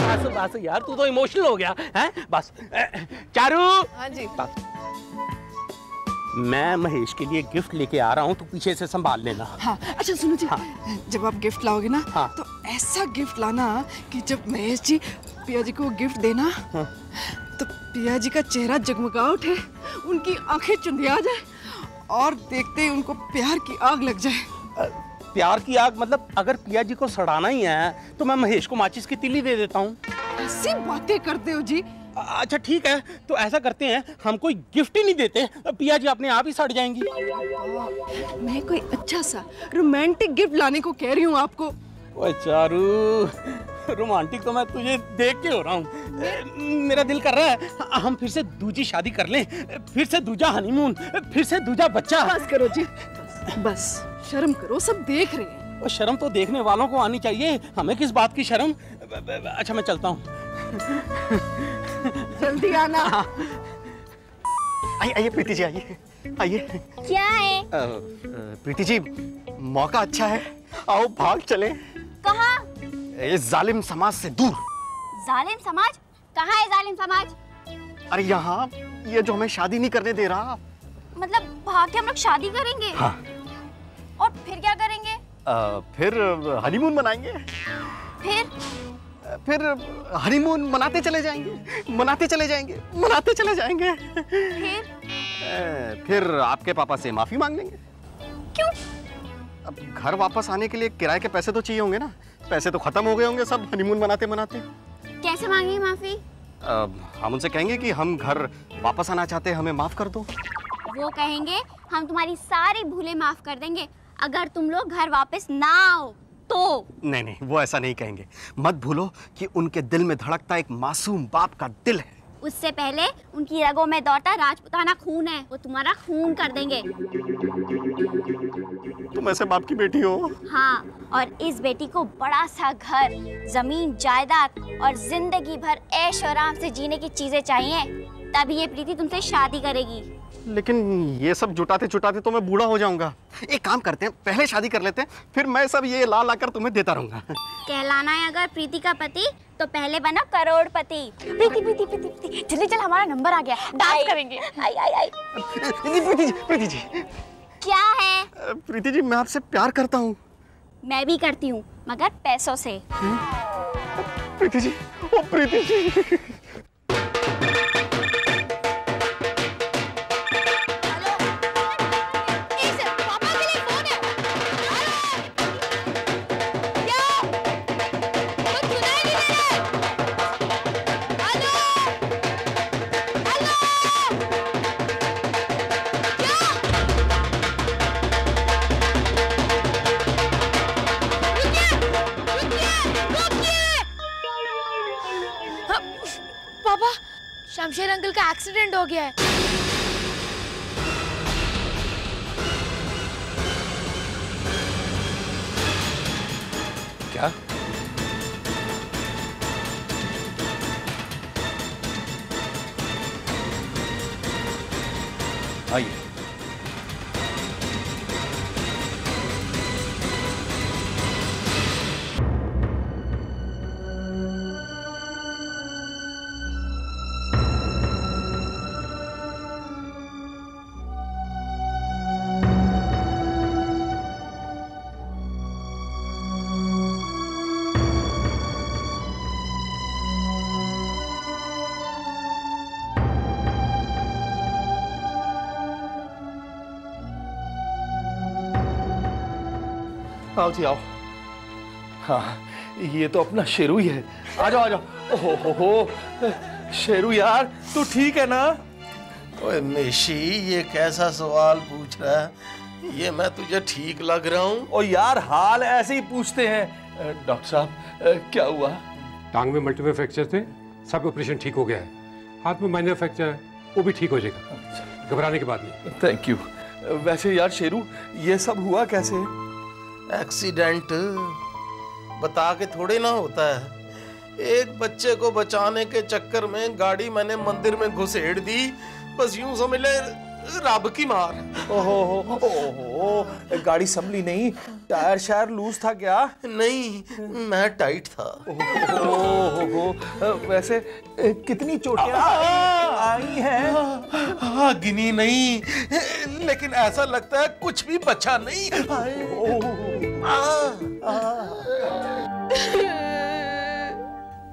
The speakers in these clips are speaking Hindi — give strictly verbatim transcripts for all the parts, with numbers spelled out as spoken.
बस बस यार, तू तो इमोशनल हो गया है। बस चारू। हाँ जी। बस मैं महेश के लिए गिफ्ट लेके आ रहा हूँ, तू पीछे से संभाल लेना। हाँ, अच्छा सुनो जी। हाँ। जब आप गिफ्ट लाओगे ना, हाँ, तो ऐसा गिफ्ट लाना कि जब महेश जी पिया जी को गिफ्ट देना, हाँ, तो पिया जी का चेहरा जगमगा उठे, उनकी आंखें चुंधिया जाए और देखते ही उनको प्यार की आग लग जाए। प्यार की आग मतलब अगर पिया जी को सड़ाना ही है तो मैं महेश को माचिस की तिली दे देता हूँ। ऐसी बातें करते हो जी। अच्छा ठीक है, तो ऐसा करते हैं हम कोई गिफ्ट ही नहीं देते, पिया जी अपने आप ही सड़ जाएंगी। मैं कोई अच्छा सा रोमांटिक गिफ्ट लाने को कह रही हूँ आपको। ओए चारू, रोमांटिक तो मैं तुझे देख के हो रहा हूँ। मेरा दिल कर रहा है हम फिर से दूजी शादी कर लें, फिर से दूजा हनीमून, फिर से दूजा बच्चा। बस करो जी, बस शर्म करो, सब देख रहे हैं। और शर्म तो देखने वालों को आनी चाहिए, हमें किस बात की शर्म। अच्छा मैं चलता हूँ। जल्दी आना। आइए आइए प्रीति जी, आइए आइए। क्या है प्रीति जी? मौका अच्छा है, आओ भाग चले। कहाँ? इस जालिम समाज से दूर। जालिम समाज? कहाँ है जालिम समाज? अरे यहाँ, ये जो हमें शादी नहीं करने दे रहा। मतलब भाग के हम लोग शादी करेंगे? हाँ। और फिर क्या करेंगे? आ, फिर हनीमून मनाएंगे। फिर फिर हनीमून मनाते चले जाएंगे, मनाते चले जाएंगे, मनाते चले जाएंगे। फिर फिर आपके पापा से माफी मांग लेंगे। क्यों? अब घर वापस आने के लिए किराए के पैसे तो चाहिए होंगे ना, पैसे तो खत्म हो गए होंगे सब हनीमून मनाते मनाते। कैसे मांगेंगे माफी? हम उनसे कहेंगे कि हम घर वापस आना चाहते हैं, हमें माफ कर दो। वो कहेंगे हम तुम्हारी सारी भूलें माफ कर देंगे अगर तुम लोग घर वापस ना आओ तो। नहीं नहीं, वो ऐसा नहीं कहेंगे। मत भूलो कि उनके दिल में धड़कता एक मासूम बाप का दिल है। उससे पहले उनकी रगों में दौड़ता राजपुताना खून है, वो तुम्हारा खून कर देंगे। तुम ऐसे बाप की बेटी हो। हाँ, और इस बेटी को बड़ा सा घर, जमीन, जायदाद और जिंदगी भर ऐश और आराम से जीने की चीजें चाहिए, तभी ये प्रीति तुमसे शादी करेगी। लेकिन ये सब जुटाते जुटाते तो मैं बूढ़ा हो जाऊंगा। एक काम करते हैं, पहले शादी कर लेते हैं, फिर मैं सब ये ला ला कर तुम्हें देता रहूंगा। कहलाना है अगर प्रीति का पति तो पहले बनो करोड़पति। प्रीति प्रीति प्रीति प्रीति जल्दी चल, हमारा नंबर आ गया, डांस करेंगे। आई आई आई। प्रीति जी, प्रीति जी। क्या है? प्रीति जी मैं आपसे प्यार करता हूँ। मैं भी करती हूँ, मगर पैसों से। प्रीति जी, ओ प्रीति जी। शमशेर अंकल का एक्सीडेंट हो गया है। क्या? आइए। आओ जी आओ। हाँ, ये तो अपना शेरू ही है। आ जाओ आ जाओ। हो हो हो शेरू यार, तू ठीक है ना? ओए मेशी, ये कैसा सवाल पूछ रहा है? ये मैं तुझे ठीक लग रहा हूँ? ओ यार हाल ऐसे ही पूछते हैं। डॉक्टर साहब क्या हुआ? टांग में मल्टीपल फ्रैक्चर थे, सब ऑपरेशन ठीक हो गया है। हाथ में माइनर फ्रैक्चर है, वो भी ठीक हो जाएगा, घबराने की बात नहीं। Thank you. वैसे यार शेरू, ये सब हुआ कैसे? एक्सीडेंट बता के थोड़े ना होता है। एक बच्चे को बचाने के चक्कर में गाड़ी मैंने मंदिर में घुसेड़ दी, बस यूं समझ ले रब की मार। ओहो हो हो, गाड़ी संभली नहीं, टायर शायर लूज था क्या? नहीं, मैं टाइट था। ओहो हो, वैसे कितनी चोटें आई हैं? गिनी नहीं, लेकिन ऐसा लगता है कुछ भी बचा नहीं।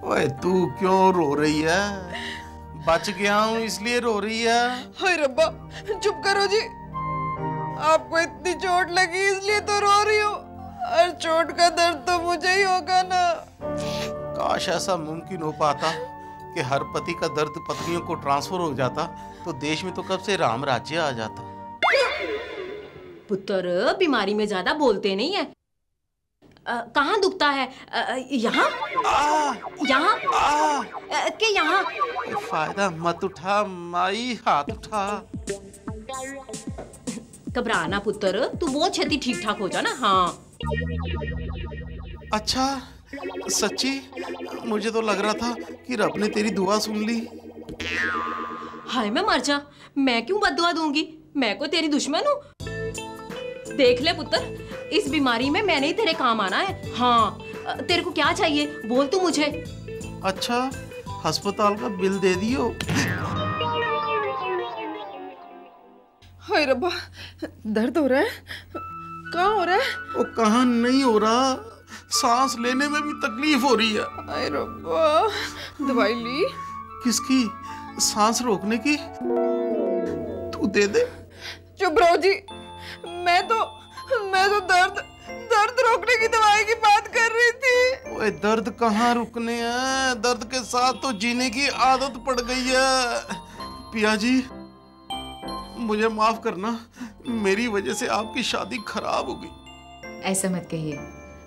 ओए तू क्यों रो रही है? बच गया हूँ इसलिए रो रही है। हाय रब्बा, चुप करो जी। आपको इतनी चोट लगी इसलिए तो रो रही हो, और चोट का दर्द तो मुझे ही होगा ना। काश ऐसा मुमकिन हो पाता कि हर पति का दर्द पत्नियों को ट्रांसफर हो जाता तो देश में तो कब से राम राज्य आ जाता। पुत्र, बीमारी में ज्यादा बोलते नहीं है। कहाँ दुखता है? यहाँ यहाँ के यहाँ? फायदा मत उठा माई, हाथ उठा। घबराना पुत्र, तू वो क्षति ठीक ठाक हो जा ना। हाँ अच्छा, सच्ची मुझे तो लग रहा था कि रब ने तेरी दुआ सुन ली। हाय मैं मर जा, मैं क्यों बद्दुआ दूंगी? मैं को तेरी दुश्मन हूँ? देख ले पुत्र, इस बीमारी में मैंने ही तेरे काम आना है। हाँ, तेरे को क्या चाहिए बोल तू मुझे। अच्छा, अस्पताल का बिल दे दियो। हाय रब्बा, दर्द हो रहा है। कहाँ हो रहा है? वो कहाँ नहीं हो रहा, सांस लेने में भी तकलीफ हो रही है। हाय रब्बा, दवाई ली? किसकी? सांस रोकने की। तू दे दे। चुप रहो जी, मैं तो मैं तो दर्द दर्द रोकने की दवाई की बात कर रही थी। ओए दर्द कहाँ रुकने हैं, दर्द के साथ तो जीने की आदत पड़ गई है। पिया जी मुझे माफ करना, मेरी वजह से आपकी शादी खराब हो गई। ऐसा मत कहिए,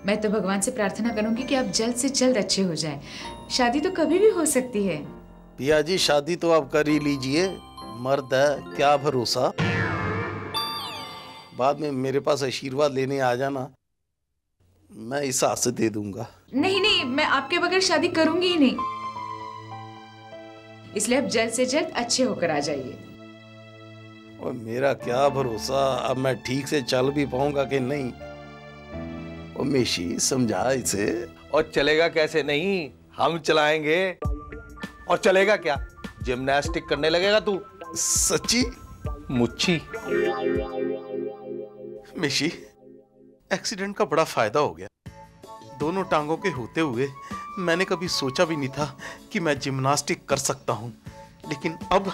मैं तो भगवान से प्रार्थना करूंगी कि आप जल्द से जल्द अच्छे हो जाएं। शादी तो कभी भी हो सकती है। पिया जी शादी तो आप कर ही लीजिए, मर्द है क्या भरोसा। बाद में मेरे पास आशीर्वाद लेने आ जाना, मैं इस आस से दे दूंगा। नहीं नहीं, मैं आपके बगैर शादी करूंगी ही नहीं, इसलिए आप जल्द से जल्द अच्छे होकर आ जाइए। और मेरा क्या भरोसा, अब मैं ठीक से चल भी पाऊंगा कि नहीं। और मेशी समझा इसे। और चलेगा कैसे नहीं, हम चलाएंगे। और चलेगा क्या, जिम्नास्टिक करने लगेगा तू। सच्ची मुच्छी। मेशी, एक्सीडेंट का बड़ा फायदा हो गया। दोनों टांगों के होते हुए मैंने कभी सोचा भी नहीं था कि मैं जिम्नास्टिक कर सकता हूँ, लेकिन अब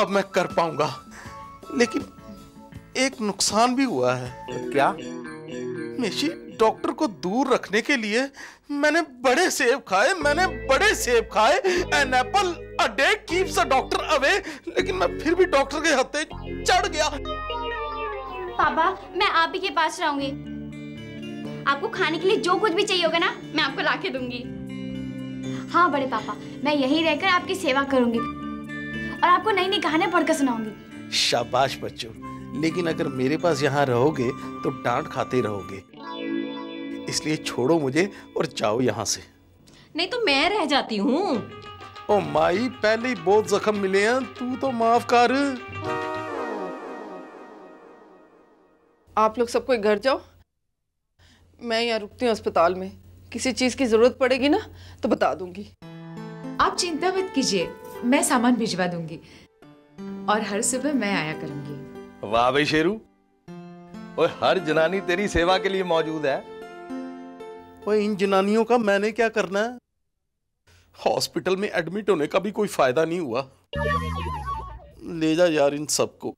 अब मैं कर पाऊंगा। लेकिन एक नुकसान भी हुआ है। क्या? मेशी, डॉक्टर को दूर रखने के लिए मैंने बड़े सेब खाए, मैंने बड़े सेब खाए। An apple a day keeps a doctor away, लेकिन मैं फिर भी डॉक्टर के हत्थे चढ़ गया। पापा, मैं आप ही के पास रहूंगी। आपको खाने के लिए जो कुछ भी चाहिए होगा ना, मैं आपको लाके दूंगी। हाँ बड़े पापा, मैं यहीं रहकर आपकी सेवा करूंगी और आपको नई नई कहानियां पढ़कर सुनाऊंगी। शाबाश बच्चों, लेकिन अगर मेरे पास यहाँ रहोगे तो डांट खाते रहोगे, इसलिए छोड़ो मुझे और जाओ यहाँ से। नहीं तो मैं रह जाती हूँ। ओ माई, पहले ही बहुत जख्म मिले हैं, तू तो माफ कर। आप लोग सबको घर जाओ, मैं यहाँ रुकती हूँ अस्पताल में। किसी चीज की जरूरत पड़ेगी ना तो बता दूंगी। आप चिंता मत कीजिए, मैं सामान भिजवा दूंगी और हर सुबह मैं आया करूंगी। वाह भाई शेरू, ओए हर जनानी तेरी सेवा के लिए मौजूद है। ओए इन जनानियों का मैंने क्या करना है? हॉस्पिटल में एडमिट होने का भी कोई फायदा नहीं हुआ। ले जा यार इन सबको।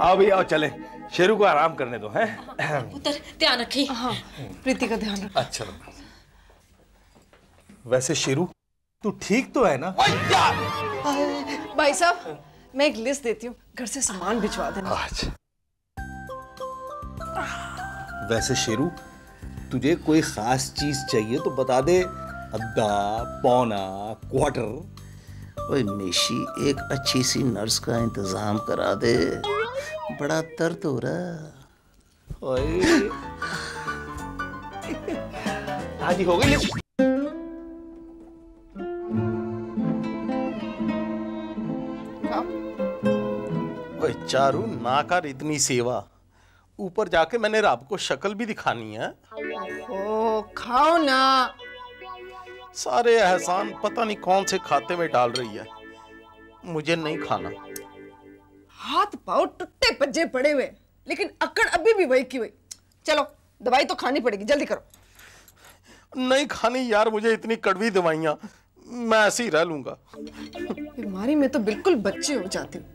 आओ भी आओ, चले शेरू को आराम करने दो। हैं पुत्र, ध्यान रखिए। हाँ, प्रीति का ध्यान रखिए। अच्छा वैसे शेरू तू ठीक तो है ना? भाई साहब, मैं एक लिस्ट देती हूँ, घर से सामान भिजवा देना। अच्छा वैसे शेरू, तुझे कोई खास चीज चाहिए तो बता दे। अद्दा, पौना, क्वार्टर। ओए मेशी, एक अच्छी सी नर्स का इंतजाम करा दे, बड़ा दर्द हो रहा। ओए हाजी हो गई। चारू नाकार इतनी सेवा, ऊपर जाके मैंने राब को शक्ल भी दिखानी है। ओ, खाओ ना। सारे एहसान पता नहीं कौन से खाते में डाल रही है, मुझे नहीं खाना। हाथ पाँव टुट्टे पज्जे पड़े हुए, लेकिन अकड़ अभी भी वही की वही। चलो दवाई तो खानी पड़ेगी, जल्दी करो। नहीं खानी यार मुझे इतनी कड़वी दवाइयां, मैं ऐसे ही रह लूंगा। बीमारी में तो बिल्कुल बच्चे हो जाते हो।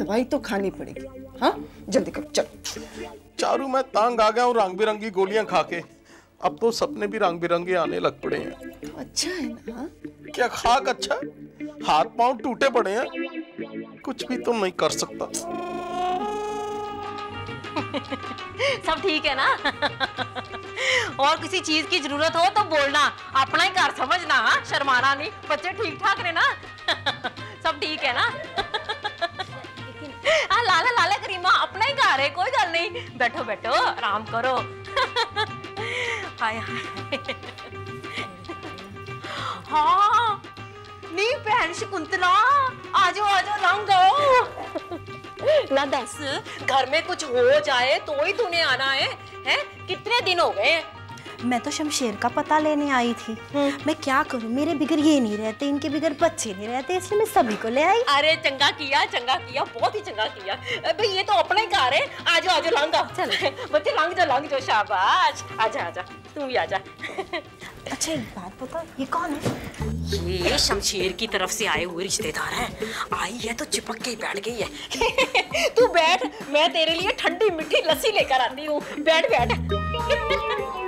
दवाई तो खानी पड़ेगी, हाँ जल्दी करो चलो। चारू मैं तंग आ गया हूँ रंग बिरंगी गोलियां खा के, अब तो सपने भी रंग बिरंगे आने लग पड़े हैं। तो अच्छा है ना? क्या खाक अच्छा है? हाथ पाँव टूटे पड़े हैं, कुछ भी तो नहीं कर सकता। सब ठीक है ना? और किसी चीज की जरूरत हो तो बोलना, अपना ही घर समझना, हाँ शर्माना नहीं। बच्चे ठीक ठाक रहे ना? सब ठीक है ना? हाँ लाला लाला करीमा, अपना ही घर है, कोई गल नहीं। बैठो बैठो आराम करो। हाय हाय। हाँ नहीं बहन शकुंतला, आजो आजो लंघ आओ ना। दस घर में कुछ हो जाए तो ही तूने आना है, हैं? कितने दिन हो गए? मैं तो शमशेर का पता लेने आई थी। मैं क्या करूं, मेरे बिगर ये नहीं रहते, इनके बिगर बच्चे नहीं रहते, इसलिए मैं सभी को ले आई। अरे चंगा किया चंगा किया, बहुत ही चंगा किया भाई। ये तो अपना ही कार है, आजो आजो लंघ आओ। चल बच्चे लंघ जाओ लंघ जाओ, शाबाश। आजा आजा तू भी आजा। अच्छा एक बात बता, ये कौन है? ये शमशेर की तरफ से आए हुए रिश्तेदार हैं। आई है तो चिपक के बैठ गई है। तू बैठ, मैं तेरे लिए ठंडी मीठी लस्सी लेकर आती हूँ। बैठ बैठ।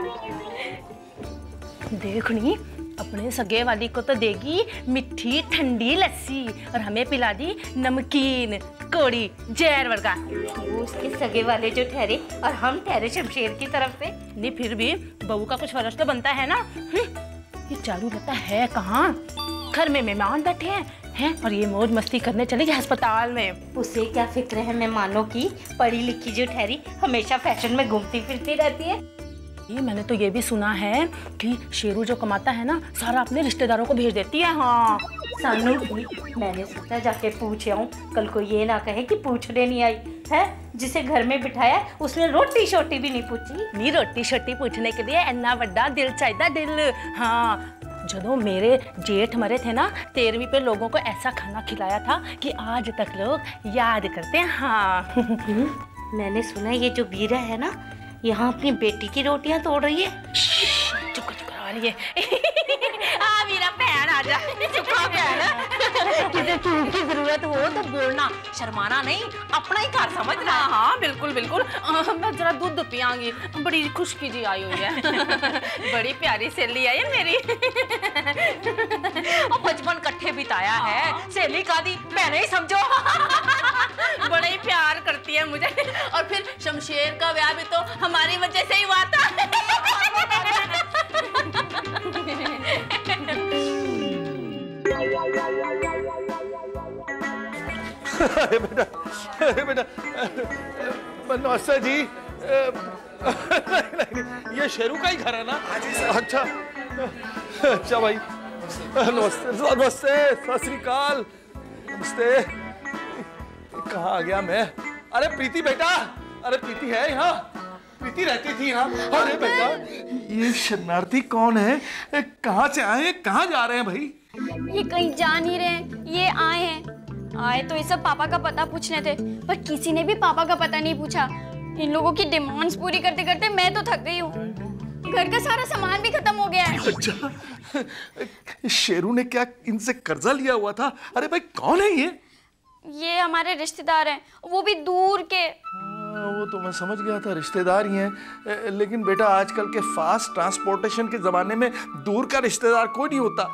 देखनी अपने सगे वाली को तो देगी मिठी ठंडी लस्सी, और हमें पिला दी नमकीन कोड़ी जहर वर्गा। वो उसके सगे वाले जो ठहरे और हम ठहरे शमशेर की तरफ से। नहीं फिर भी बहू का कुछ फर्ज तो बनता है ना। ये चालू रहता है कहाँ? घर में मेहमान बैठे हैं हैं और ये मौज मस्ती करने चले गए अस्पताल में। उसे क्या फिक्र है मेहमानों की? पढ़ी लिखी जो ठहरी हमेशा फैशन में घूमती फिरती रहती है। ये मैंने तो ये भी सुना है कि शेरू जो कमाता है ना, सारा अपने रिश्तेदारों को भेज देती है। हाँ सानू भी, मैंने सोचा जाके पूछ आऊँ, कल को ये ना कहे कि पूछने नहीं आई है। जिसे घर में बिठाया उसने रोटी शोटी भी नहीं पूछी। नहीं रोटी शोटी पूछने के लिए इतना बड़ा दिल चाहिदा दिल। हाँ जदों मेरे जेठ मरे थे ना, तेरहवीं पे लोगों को ऐसा खाना खिलाया था कि आज तक लोग याद करते हैं। हाँ मैंने सुना ये जो बीरा है ना, यहाँ अपनी बेटी की रोटियाँ तोड़ रही है। चुका चुका रही है। आ मेरा भैन आजा, चुका भैन। किसी चीज की जरूरत हो तो बोलना, शर्माना नहीं, अपना ही घर समझना। हाँ बिल्कुल बिल्कुल। आ, मैं जरा दूध पियांगी, बड़ी खुशकी जी आई हुई है। बड़ी प्यारी सहेली आई है मेरी। बचपन कट्ठे बिताया है, सहेली का दी मैंने ही समझो। बड़ा ही प्यार करती है मुझे। और फिर शमशेर का ब्याह भी तो हमारी वजह से ही हुआ था। अरे बेटा, अरे बेटा, बनौसा जी, नहीं, नहीं, ये शेरू का ही घर है ना? अच्छा अच्छा भाई, नमस्ते नमस्ते, सत श्री अकाल, नमस्ते। कहाँ आ गया मैं? अरे प्रीति बेटा, अरे प्रीति है यहाँ? प्रीति रहती थी यहाँ? अरे बेटा ये शरणार्थी कौन है? कहाँ से आए हैं, कहाँ जा रहे हैं भाई? ये कहीं जा नहीं रहे, ये आए हैं। आए तो ये सब पापा का पता पूछने थे, पर किसी ने भी पापा का पता नहीं पूछा। इन लोगों की डिमांड्स पूरी करते करते मैं तो थक गई हूँ। घर का सारा सामान भी खत्म हो गया है। अच्छा शेरू ने क्या इनसे कर्जा लिया हुआ था? अरे भाई कौन है ये? ये हमारे रिश्तेदार हैं, वो भी दूर के। वो तो मैं समझ गया था, रिश्तेदार ही हैं। लेकिन बेटा आजकल के फास्ट ट्रांसपोर्टेशन के ज़माने में दूर का रिश्तेदार कोई नहीं होता,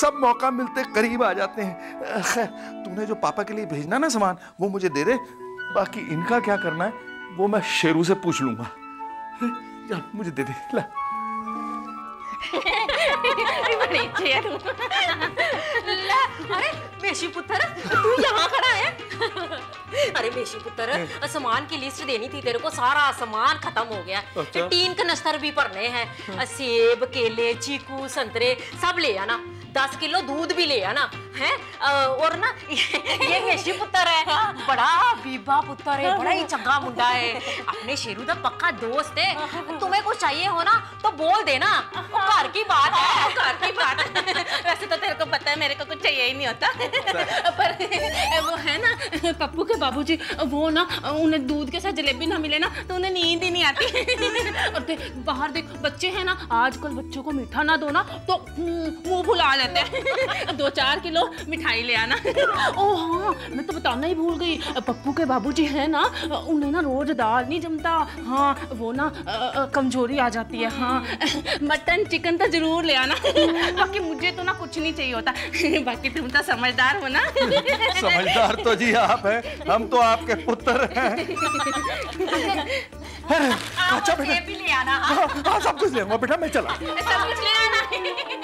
सब मौका मिलते करीब आ जाते हैं। खैर तूने जो पापा के लिए भेजना ना सामान, वो मुझे दे दे, बाकी इनका क्या करना है वो मैं शेरू से पूछ लूँगा। जा मुझे दे दे ला। बड़ी शेरू। ला, अरे बेशी पुत्र तू यहाँ खड़ा है? अरे बेशी पुत्र सामान की लिस्ट देनी थी तेरे को, सारा सामान खत्म हो गया। अच्छा? टीन कनस्तर भी भरने हैं, सेब केले चीकू संतरे सब ले आना। दस किलो दूध भी ले आना है। और ना ये केशी पुत्र है, बड़ा बीबा पुत्र है, बड़ा ही चंगा मुंडा है, अपने शेरू का पक्का दोस्त है। तुम्हें कुछ चाहिए हो ना तो बोल देना, घर की बात है, घर की बात है। वैसे तो तेरे को पता है मेरे को कुछ चाहिए ही नहीं होता, पर वो है ना पप्पू के बाबूजी, वो ना उन्हें दूध के साथ जलेबी ना मिले ना तो उन्हें नींद ही नहीं आती। और देख बाहर देख बच्चे हैं ना, आजकल बच्चों को मीठा ना दो ना तो मुंह भुला लेते हैं। दो चार किलो मिठाई ले आना। ओ हाँ, मैं तो बताना ही भूल गई, पप्पू के बाबूजी हैं ना, उन्हें ना रोज दाल नहीं जमता, हाँ वो ना कमजोरी आ जाती है। हाँ मटन चिकन तो जरूर ले आना, बाकी मुझे तो ना कुछ नहीं चाहिए होता। बाकी तुम तो समझदार हो ना। समझदार तो जी आप हैं, हम तो आपके पुत्र हैं। अच्छा बेटा ये भी ले आना। हाँ सब कुछ ले आऊंगा बेटा, मैं चला। सब कुछ ले आना।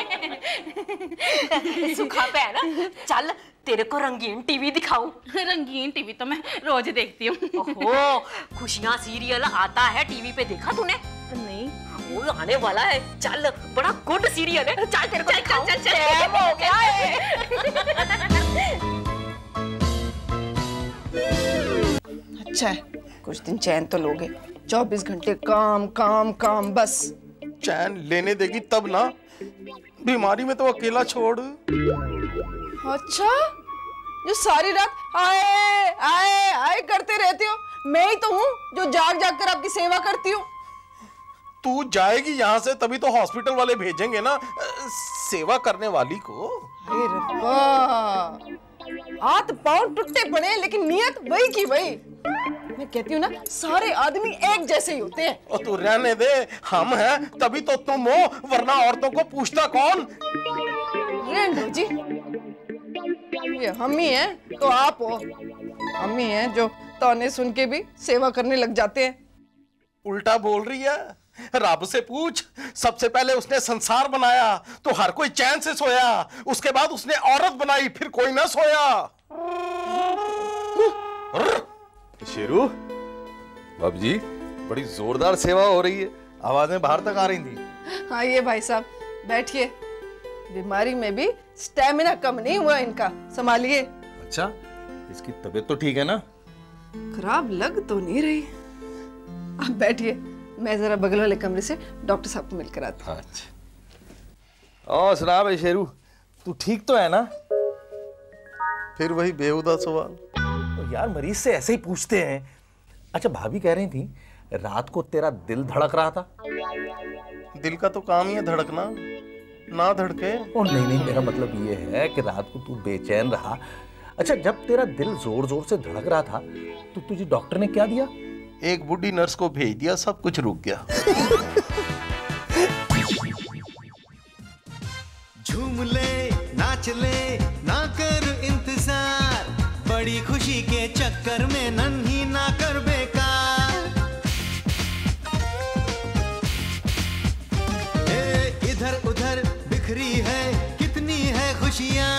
सूखा पे है ना, चल तेरे को रंगीन टीवी दिखाऊं। रंगीन टीवी तो मैं रोज देखती हूँ। ओहो खुशियाँ सीरियल आता है टीवी पे, देखा तूने? नहीं, वो आने वाला है, चल बड़ा गुड सीरियल है, चल तेरे को दिखाऊं। चल चल। अच्छा है कुछ दिन चैन तो लोगे, चौबीस घंटे काम काम काम बस। चैन लेने देगी तब ना, बीमारी में तो अकेला छोड़। अच्छा जो सारी रात आए आए आए करते रहते हो, मैं ही तो हूँ जो जाग जाग कर आपकी सेवा करती हूँ। तू जाएगी यहाँ से तभी तो हॉस्पिटल वाले भेजेंगे ना सेवा करने वाली को। अरे रब्बा, हाथ पाँव टूटे पड़े लेकिन नियत वही की वही। मैं कहती हूँ ना सारे आदमी एक जैसे ही होते हैं। और तू रहने दे, हम हैं तभी तो तुम हो, वरना औरतों को पूछता कौन। रहने दो जी, ये हम ही हैं तो आप हो, हम ही हैं जो ताने सुन के भी सेवा करने लग जाते हैं। उल्टा बोल रही है, रब से पूछ, सबसे पहले उसने संसार बनाया तो हर कोई चैन से सोया, उसके बाद उसने औरत बनाई फिर कोई ना सोया। शेरू बाबू जी बड़ी जोरदार सेवा हो रही है, आवाजें बाहर तक आ रही थी। हाँ ये भाई साहब बैठिए, बीमारी में भी स्टैमिना कम नहीं हुआ इनका, संभालिए। अच्छा इसकी तबीयत तो ठीक है ना? खराब लग तो नहीं रही, आप बैठिए, मैं जरा बगल वाले कमरे से डॉक्टर साहब को मिलकर आता हूँ। अच्छा और सुना भाई शेरू, तू ठीक तो है ना? फिर वही बेहुदा सवाल। तो यार मरीज से ऐसे ही पूछते हैं। अच्छा भाभी कह रही थी रात को तेरा दिल धड़क रहा था। दिल का तो काम ही है धड़कना, ना धड़के। और नहीं नहीं मेरा मतलब ये है कि रात को तू बेचैन रहा। अच्छा जब तेरा दिल जोर जोर से धड़क रहा था तो तुझे डॉक्टर ने क्या दिया? एक बूढ़ी नर्स को भेज दिया, सब कुछ रुक गया। झूम ले नाच ले ना कर इंतजार, बड़ी खुशी के चक्कर में नन्ही ना कर बेकार। ए इधर उधर बिखरी है कितनी है खुशियाँ,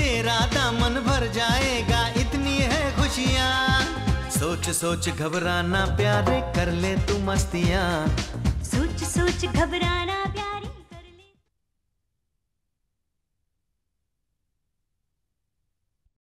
तेरा दामन भर जाएगा इतनी है खुशियाँ। सोच सोच घबराना प्यारे, कर ले तू मस्तियाँ, सोच सोच घबराना।